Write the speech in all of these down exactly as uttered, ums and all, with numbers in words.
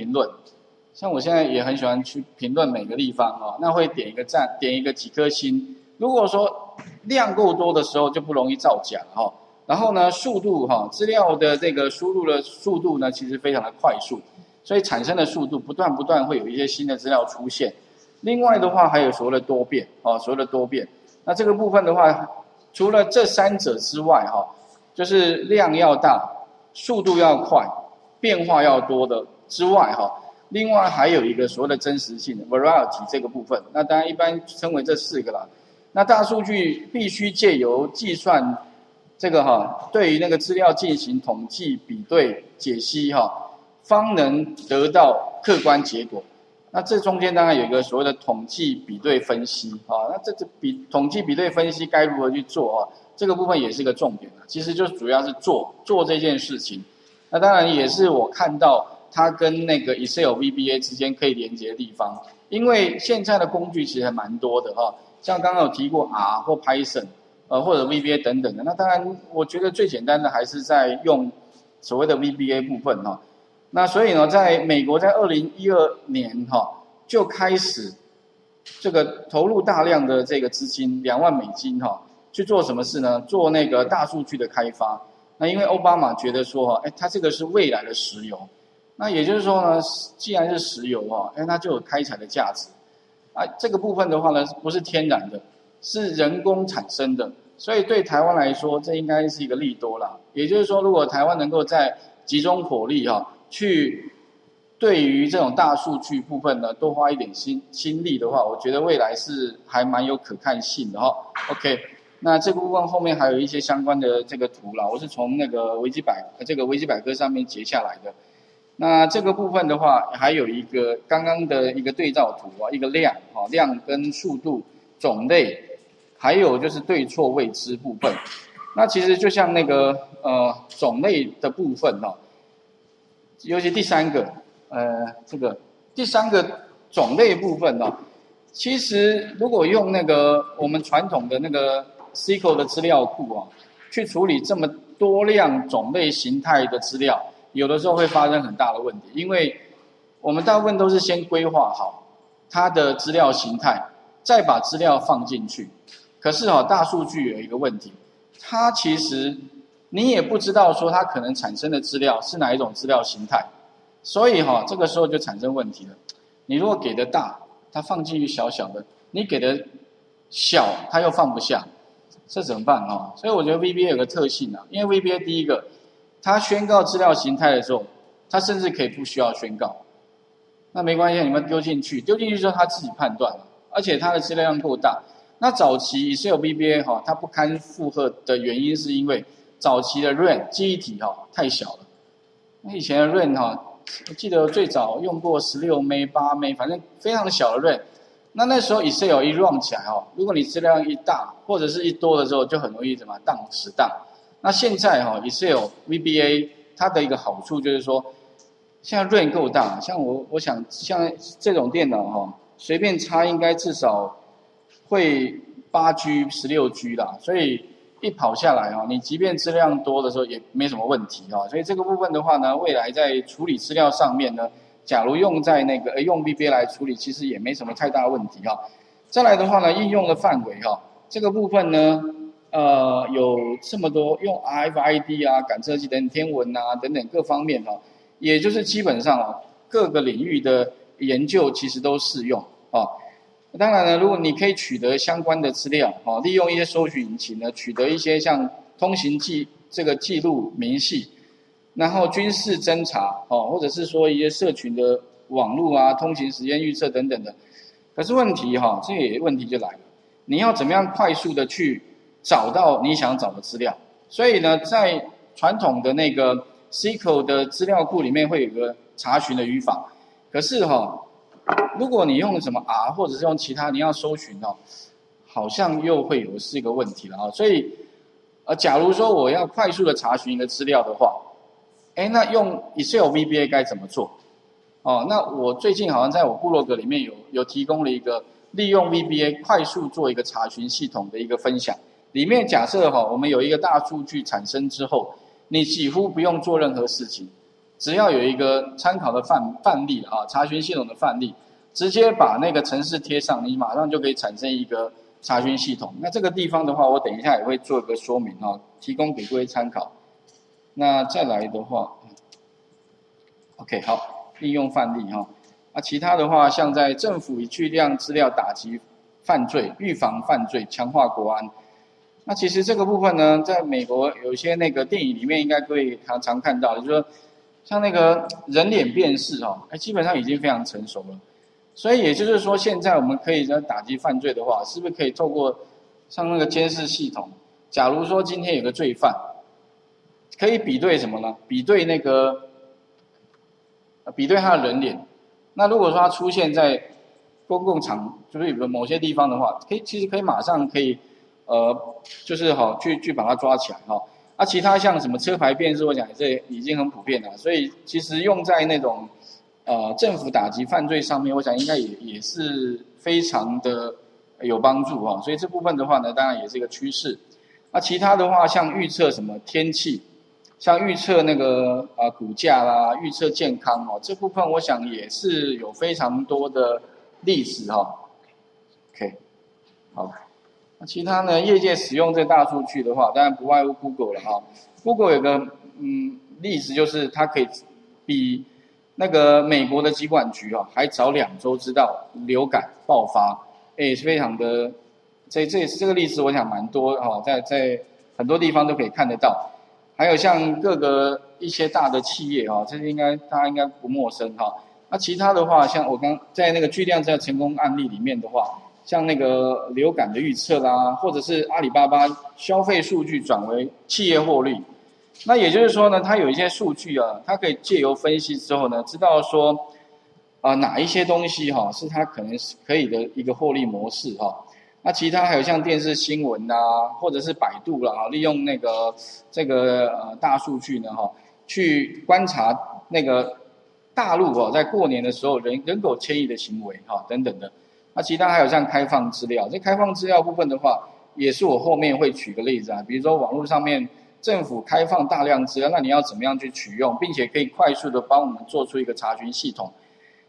评论。像我现在也很喜欢去评论每个地方哦，那会点一个赞，点一个几颗星。如果说量够多的时候，就不容易造假哦。然后呢，速度哈、哦，资料的这个输入的速度呢，其实非常的快速，所以产生的速度不断不断会有一些新的资料出现。另外的话，还有所谓的多变哦，所谓的多变。那这个部分的话，除了这三者之外哈、哦，就是量要大，速度要快，变化要多的之外哈、哦。另外还有一个所谓的真实性的 variety 这个部分，那当然一般称为这四个啦。那大数据必须借由计算这个哈，对于那个资料进行统计、比对、解析哈，方能得到客观结果。那这中间当然有一个所谓的统计、比对、分析啊。那这这比统计、比对、分析该如何去做啊？这个部分也是个重点啊。其实就主要是做做这件事情。那当然也是我看到。它跟那个 Excel V B A 之间可以连接的地方，因为现在的工具其实还蛮多的哈，像刚刚有提过 R 或 Python， 呃或者 V B A 等等的。那当然，我觉得最简单的还是在用所谓的 V B A 部分哈。那所以呢，在美国在二零一二年哈就开始这个投入大量的这个资金两万美金哈去做什么事呢？做那个大数据的开发。那因为奥巴马觉得说哈，哎，它这个是未来的石油。那也就是说呢，既然是石油啊，哎，它就有开采的价值，啊，这个部分的话呢，不是天然的，是人工产生的，所以对台湾来说，这应该是一个利多啦。也就是说，如果台湾能够在集中火力哈、啊，去对于这种大数据部分呢，多花一点心心力的话，我觉得未来是还蛮有可看性的哈、哦。OK， 那这个部分后面还有一些相关的这个图啦，我是从那个维基百这个维基百科上面截下来的。那这个部分的话，还有一个刚刚的一个对照图啊，一个量啊，量跟速度、种类，还有就是对错未知部分。那其实就像那个呃种类的部分哦、啊，尤其第三个呃这个第三个种类部分哦、啊，其实如果用那个我们传统的那个 S Q L 的资料库啊，去处理这么多量种类形态的资料。有的时候会发生很大的问题，因为我们大部分都是先规划好它的资料形态，再把资料放进去。可是哈、哦，大数据有一个问题，它其实你也不知道说它可能产生的资料是哪一种资料形态，所以哈、哦，这个时候就产生问题了。你如果给的大，它放进去小小的；你给的小，它又放不下，这怎么办哦？所以我觉得 V B A 有个特性啊，因为 V B A 第一个。它宣告资料形态的时候，它甚至可以不需要宣告，那没关系，你们丢进去，丢进去之后它自己判断了，而且它的资料量够大。那早期 Excel V B A 哈，它不堪负荷的原因是因为早期的 RAM 记忆体哈太小了，那以前的 RAM 哈，我记得最早用过十六 M B 八 M B， 反正非常小的 RAM。那那时候 Excel 一 run 起来哈，如果你资料量一大或者是一多的时候，就很容易怎么当时当。那现在哈、哦、Excel V B A 它的一个好处就是说，像 RAM 够大，像我我想像这种电脑哈、哦，随便插应该至少会 八 G 十六 G 啦，所以一跑下来哈、哦，你即便资料量多的时候也没什么问题哈、哦，所以这个部分的话呢，未来在处理资料上面呢，假如用在那个用 V B A 来处理，其实也没什么太大的问题哈、哦。再来的话呢，应用的范围哈、哦，这个部分呢。呃，有这么多用 R F I D 啊、感测器等天文啊等等各方面哈、啊，也就是基本上啊各个领域的研究其实都适用啊。当然呢，如果你可以取得相关的资料啊，利用一些搜寻引擎呢取得一些像通行记这个记录明细，然后军事侦察哦、啊，或者是说一些社群的网络啊、通行时间预测等等的。可是问题哈、啊，这也问题就来了，你要怎么样快速的去？找到你想找的资料，所以呢，在传统的那个 S Q L 的资料库里面会有个查询的语法，可是哈、哦，如果你用什么 R 或者是用其他你要搜寻哦，好像又会有是一个问题了啊、哦。所以，呃，假如说我要快速的查询一个资料的话，哎，那用 Excel V B A 该怎么做？哦，那我最近好像在我部落格里面有有提供了一个利用 V B A 快速做一个查询系统的一个分享。里面假设哈，我们有一个大数据产生之后，你几乎不用做任何事情，只要有一个参考的范范例啊，查询系统的范例，直接把那个程式贴上，你马上就可以产生一个查询系统。那这个地方的话，我等一下也会做一个说明啊，提供给各位参考。那再来的话 ，OK， 好，应用范例哈。那其他的话，像在政府以巨量资料打击犯罪、预防犯罪、强化国安。 那其实这个部分呢，在美国有些那个电影里面，应该各位常常看到，就是说，像那个人脸辨识哦，哎，基本上已经非常成熟了。所以也就是说，现在我们可以在打击犯罪的话，是不是可以透过像那个监视系统？假如说今天有个罪犯，可以比对什么呢？比对那个，比对他的人脸。那如果说他出现在公共场，就是某些地方的话，可以其实可以马上可以。 呃，就是好去去把它抓起来哈。啊，其他像什么车牌辨识，我讲这已经很普遍了，所以其实用在那种呃政府打击犯罪上面，我想应该也也是非常的有帮助哈。所以这部分的话呢，当然也是一个趋势。那其他的话，像预测什么天气，像预测那个啊股价啦，预测健康哦，这部分我想也是有非常多的例子哈。OK， 好。 其他呢？业界使用这大数据的话，当然不外乎 Google 了哈。Google 有个嗯例子，就是它可以比那个美国的疾管局啊还早两周知道流感爆发，哎，非常的这这这个例子，我想蛮多哈，在在很多地方都可以看得到。还有像各个一些大的企业啊，这应该大家应该不陌生哈。那其他的话，像我刚在那个巨量在成功案例里面的话。 像那个流感的预测啦，或者是阿里巴巴消费数据转为企业获利，那也就是说呢，它有一些数据啊，它可以借由分析之后呢，知道说啊、呃、哪一些东西哈、啊、是它可能是可以的一个获利模式哈、啊。那其他还有像电视新闻呐、啊，或者是百度啦、啊，利用那个这个呃大数据呢哈、啊，去观察那个大陆哦、啊，在过年的时候人人口迁移的行为哈、啊、等等的。 那其他还有像开放资料，这开放资料部分的话，也是我后面会举个例子啊，比如说网络上面政府开放大量资料，那你要怎么样去取用，并且可以快速的帮我们做出一个查询系统。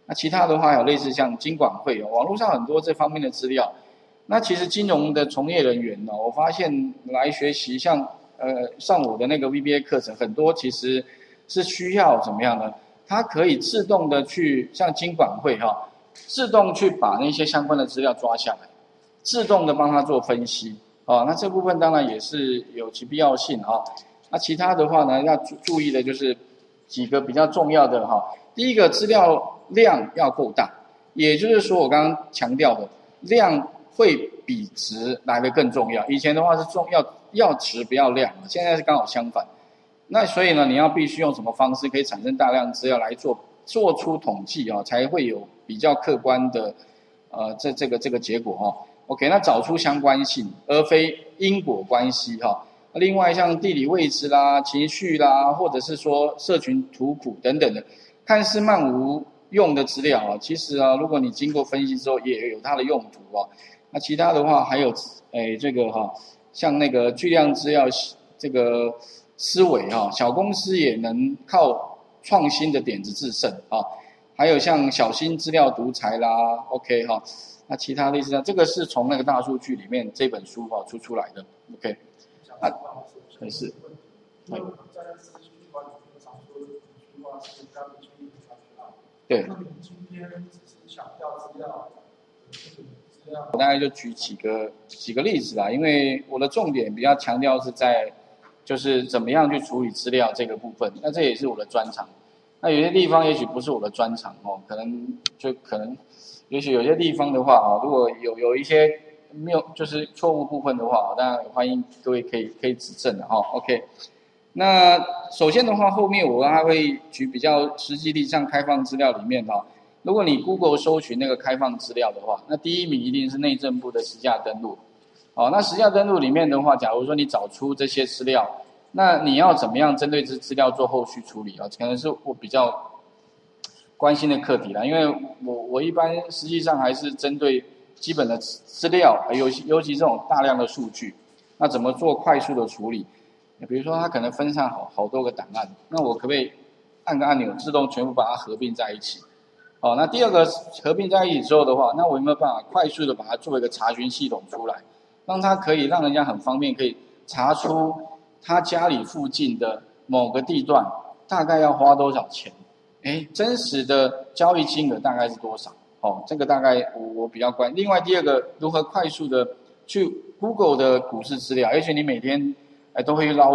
那其他的话，有类似像金管会哦，网络上很多这方面的资料。那其实金融的从业人员呢、哦，我发现来学习像呃上我的那个 V B A 课程，很多其实是需要怎么样呢？它可以自动的去像金管会哈、哦。 自动去把那些相关的资料抓下来，自动的帮他做分析啊。那这部分当然也是有其必要性啊。那其他的话呢，要注意的就是几个比较重要的哈、啊。第一个，资料量要够大，也就是说我刚刚强调的，量会比值来得更重要。以前的话是重要要值不要量，现在是刚好相反。那所以呢，你要必须用什么方式可以产生大量资料来做做出统计啊，才会有。 比较客观的，呃，这这个这个结果哈、哦。OK， 那找出相关性，而非因果关系哈、哦。另外像地理位置啦、情绪啦，或者是说社群图谱等等的，看似漫无用的资料啊，其实啊，如果你经过分析之后，也有它的用途啊。那其他的话还有，哎，这个哈、啊，像那个巨量资料这个思维哈、啊，小公司也能靠创新的点子制胜啊。 还有像小心资料独裁啦 ，OK 哈、哦，那其他类似的，这个是从那个大数据里面这本书哈、哦、出出来的 ，OK， 啊，没事。嗯、对。我大概就举几个几个例子啦，因为我的重点比较强调是在，就是怎么样去处理资料这个部分，那这也是我的专长。 那有些地方也许不是我的专长哦，可能就可能，也许有些地方的话啊，如果有有一些没有就是错误部分的话，当然欢迎各位可以可以指正的哈、哦。OK， 那首先的话，后面我还会举比较实际例，像开放资料里面哈、哦，如果你 Google 搜寻那个开放资料的话，那第一名一定是内政部的实价登录。哦，那实价登录里面的话，假如说你找出这些资料。 那你要怎么样针对这资料做后续处理啊？可能是我比较关心的课题啦，因为我我一般实际上还是针对基本的资料，尤其尤其这种大量的数据，那怎么做快速的处理？比如说它可能分散好好多个档案，那我可不可以按个按钮，自动全部把它合并在一起。好、哦，那第二个合并在一起之后的话，那我有没有办法快速的把它做一个查询系统出来，让它可以让人家很方便，可以查出他家里附近的某个地段大概要花多少钱？哎，真实的交易金额大概是多少？哦，这个大概我我比较关。另外第二个，如何快速的去 Google 的股市资料，也许你每天哎都会去捞。